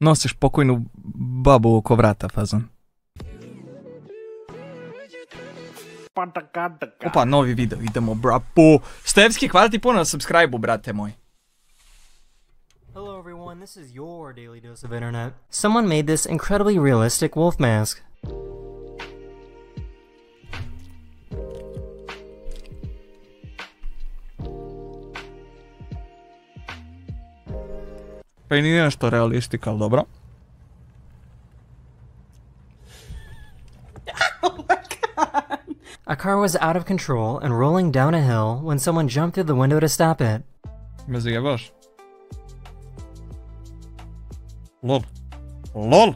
Nosiš pokojnu babu oko vrata fazon. Opa, novi video, idemo brapo. Stevski, hvala ti puno na subscribe-u, brate moj. Hello everyone, this is your daily dose of internet. Someone made this incredibly realistic wolf mask. Pa i nije nešto realistik, ali dobro. A car was out of control and rolling down a hill when someone jumped through the window to stop it. Me zajebaš. Lol. Lol!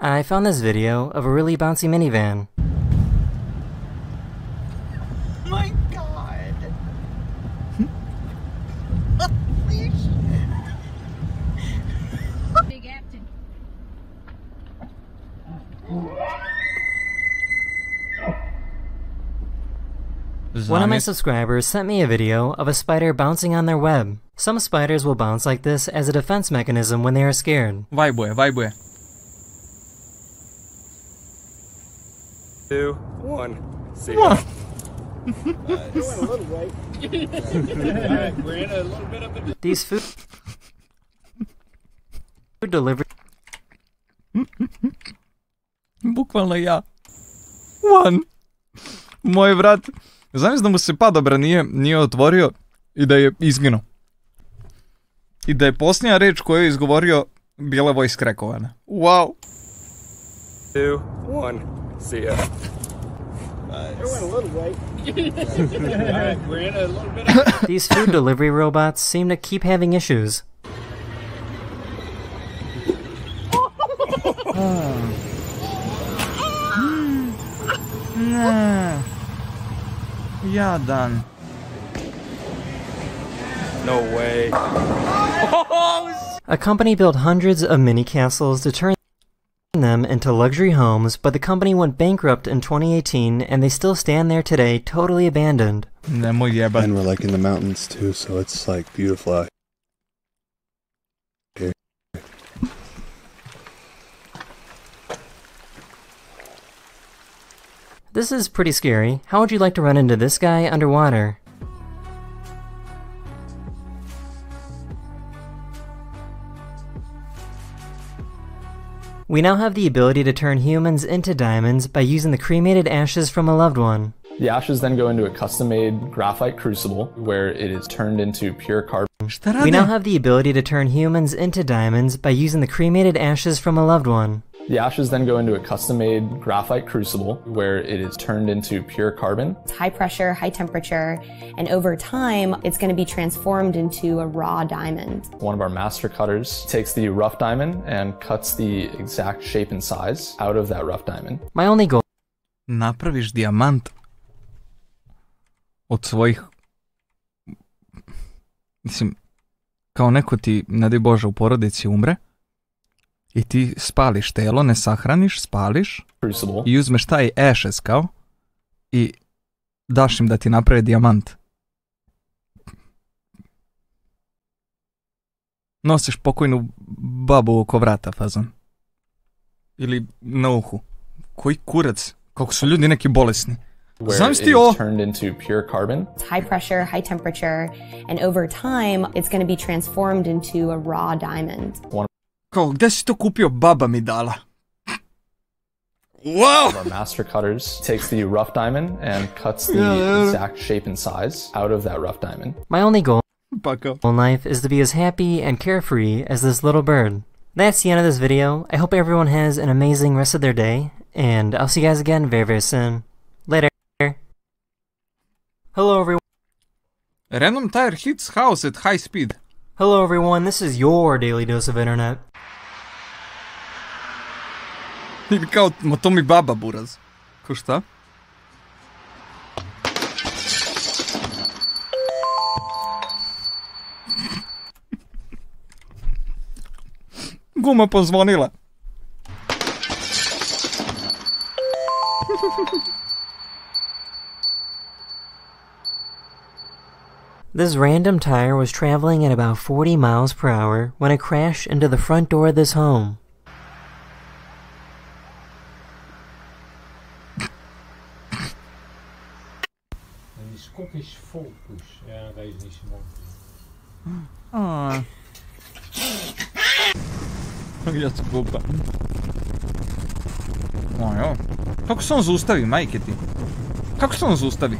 I found this video of a really bouncy minivan. My god! Holy shit! Big acting. One of my subscribers sent me a video of a spider bouncing on their web. Some spiders will bounce like this as a defense mechanism when they are scared. Vajbuje, vajbuje. 2, 1, see ya. These food delivery. Bukvalno ja. One. Moj brat. Znam da mu se pad obra nije otvorio i da je izginuo. I da je posljednja reč koju je izgovorio bila voice crackovana. Wow. 2, 1, see ya. These food delivery robots seem to keep having issues. Jadan. No way. A company built hundreds of mini castles to turn them into luxury homes, but the company went bankrupt in 2018 and they still stand there today, totally abandoned. And we're like in the mountains too, so it's like beautiful out here. This is pretty scary. How would you like to run into this guy underwater? We now have the ability to turn humans into diamonds by using the cremated ashes from a loved one. The ashes then go into a custom-made graphite crucible where it is turned into pure carbon. We now have the ability to turn humans into diamonds by using the cremated ashes from a loved one. The ashes then go into a custom-made graphite crucible where it is turned into pure carbon. It's high pressure, high temperature, and over time it's going to be transformed into a raw diamond. One of our master cutters takes the rough diamond and cuts the exact shape and size out of that rough diamond. My only goal... Napraviš dijamant od svojih... Mislim, kao neko ti, ne daj Bože, u porodici umre. I ti spališ telo, ne sahraniš, spališ i uzmeš taj ashes kao i daš im da ti naprave dijamant. Nosiš pokojnu babu oko vrata fazon. Ili na uhu. Koji kurac, kako su ljudi neki bolesni. Znam si ti ovo. It's high pressure, high temperature, and over time it's going to be transformed into a raw diamond. Kao, gdje si to kupio? Baba mi dala. Wow! Our master cutters takes the rough diamond and cuts the exact shape and size out of that rough diamond. My only goal in life is to be as happy and carefree as this little bird. That's the end of this video. I hope everyone has an amazing rest of their day, and I'll see you guys again very, very soon. Later. Hello everyone. Random tire hits house at high speed. Hello everyone, this is your daily dose of internet. Ili kao, ma to mi baba buraz. Ko šta? Guma pozvonila. This random tire was traveling at about 40 miles per hour when it crashed into the front door of this home. Die kop is vol, poes. Ja, deze is niet zo mooi. Ah. Tak ja to było. Ojo. Kako se on zaustavi, majke ti? Kako se on zaustavi?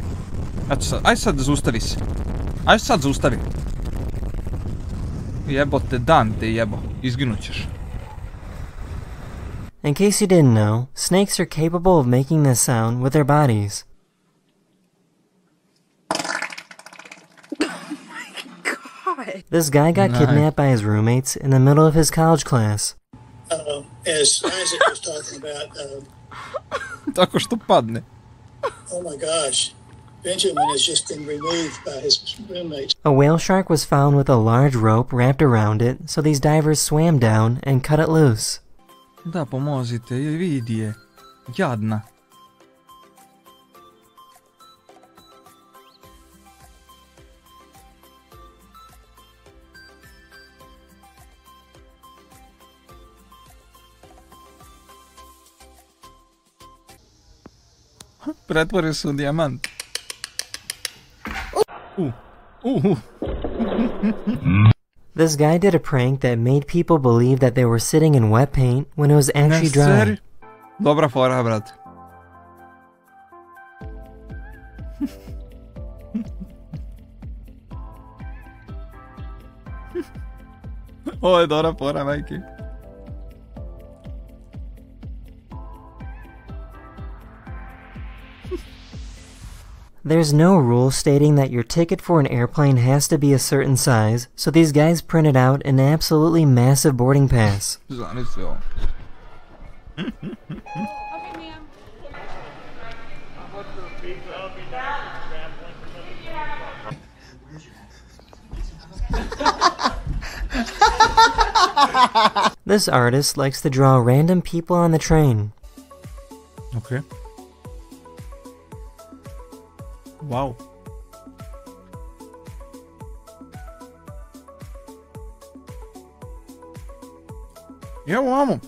Aj sad zaustavi se. Aj sad zaustavi. Jebote, dan te jebo. Izginut ćeš. In case you didn't know, snakes are capable of making this sound with their bodies. This guy got kidnapped by his roommates in the middle of his college class. As Isaac was talking about, tako što padne. Oh my gosh, Benjamin has just been removed by his roommates. A whale shark was found with a large rope wrapped around it, so these divers swam down and cut it loose. Da, pomozite, vidi je, jadna. Pretvore su dijamant. This guy did a prank that made people believe that they were sitting in wet paint when it was actually dry. Dobra fora, brate. Ovo je dobra fora, majke. There's no rule stating that your ticket for an airplane has to be a certain size, so these guys printed out an absolutely massive boarding pass. This artist likes to draw random people on the train. Okay. Wow. Ja vamo.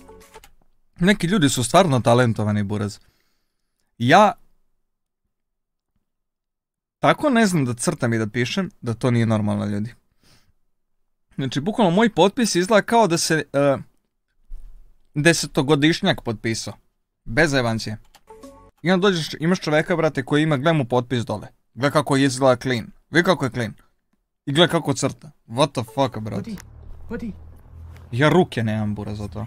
Neki ljudi su stvarno talentovani, buraz. Ja tako ne znam da crtam i da pišem, da to nije normalno, ljudi. Znači, bukvalno moj potpis izgleda kao da se desetogodišnjak potpisao. Bez evancije. I onda dođeš, imaš čoveka, brate, koji ima, gle mu potpis dole. Gle kako je izgleda clean. Vidi kako je clean. I gle kako crta. What the fuck, brate. Ja ruke nemam, bura, za to.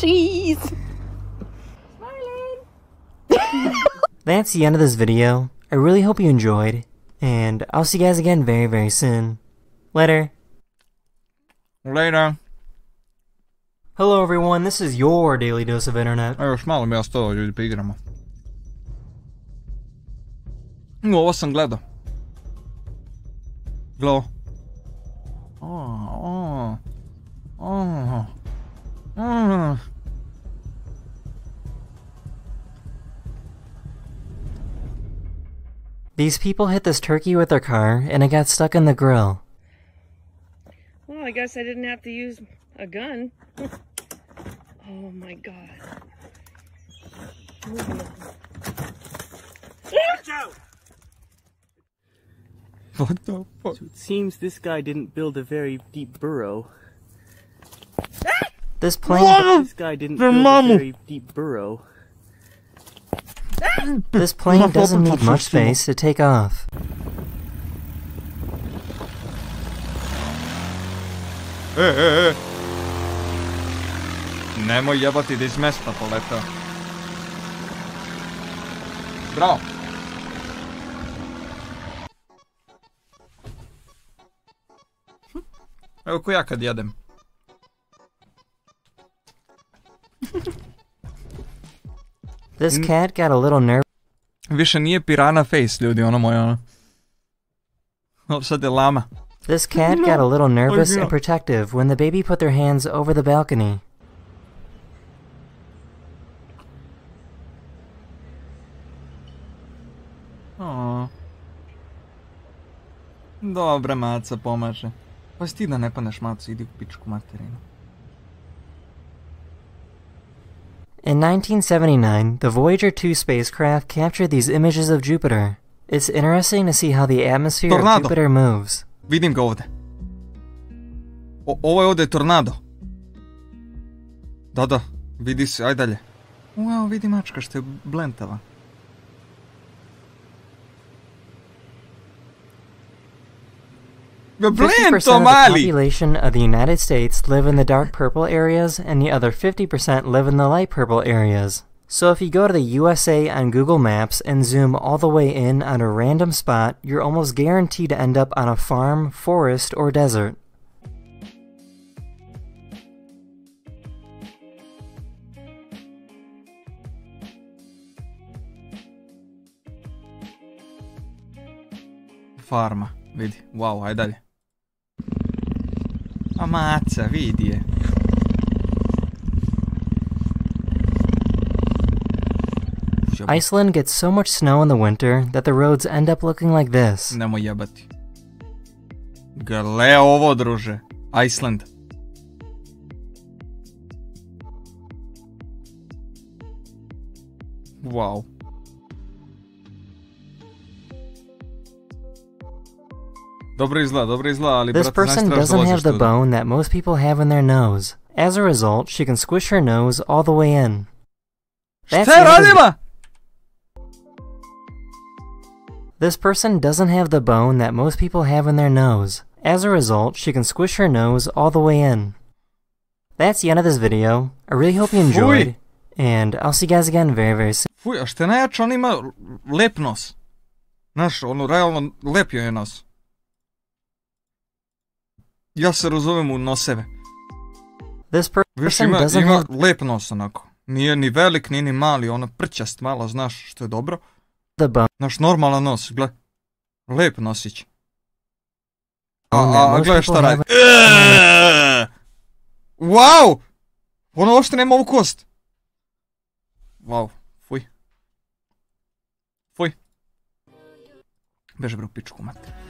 Cheese. That's the end of this video. I really hope you enjoyed. And I'll see you guys again very, very soon. Later. Later. Hello everyone, this is your daily dose of internet. Evo, još malo mi je ostalo, ljudi, pa igramo. Ovo sam gledao. Gledao. These people hit this turkey with their car and it got stuck in the grill. Well, I guess I didn't have to use a gun. Oh my god. Watch out! What the fuck? So it seems this guy didn't build a very deep burrow. This plane. Mama! This guy didn't build a very deep burrow. This plane doesn't need much space to take off. Nemoj jebati da iz mesta poletao. Bravo. Evo ko ja kad jedem. This cat got a little nerve. Više nije pirana face, ljudi, ono moje ono. Ovo sad je lama. This cat got a little nervous and protective when the baby put their hands over the balcony. O. Dobra, maca pomaže. Pa si ti da ne paneš, macu, idi u pičku materinu. In 1979, the Voyager 2 spacecraft captured these images of Jupiter. It's interesting to see how the atmosphere of Jupiter moves. Vidim ga ovde. Ovo je ovde tornado. Da, da, vidi se, aj dalje. Evo vidi mačka što je blentava. The 50% of the population of the United States live in the dark purple areas, and the other 50% live in the light purple areas. So if you go to the USA on Google Maps and zoom all the way in on a random spot, you're almost guaranteed to end up on a farm, forest, or desert. Farma, vidi, wow, aj dalje. A maca, vidi je. Iceland gets so much snow in the winter that the roads end up looking like this. Nemoj jebati. Gle ovo, druže. Iceland. Wow. Dobro izgleda, ali brate, najstraš dolaziš tu. This person doesn't have the bone that most people have in their nose. As a result, she can squish her nose all the way in. Šta je radila? This person doesn't have the bone that most people have in their nose. As a result, she can squish her nose all the way in. That's the end of this video. I really hope you enjoyed, and I'll see you guys again very soon. Fuj, a što je najjače, on ima lep nos. Znaš, ono, realno lepio je nos. Ja se razumem u noseve. Viš, ima lep nos onako. Nije ni velik, nije ni mali, ona prčast mala, znaš, što je dobro. Naš normalan nos, gle. Lep nosić. A gledaj šta radi. Wow! Ono uopšte nema ovu kost. Wow, fuj. Fuj. Beže bre u pičku, mate.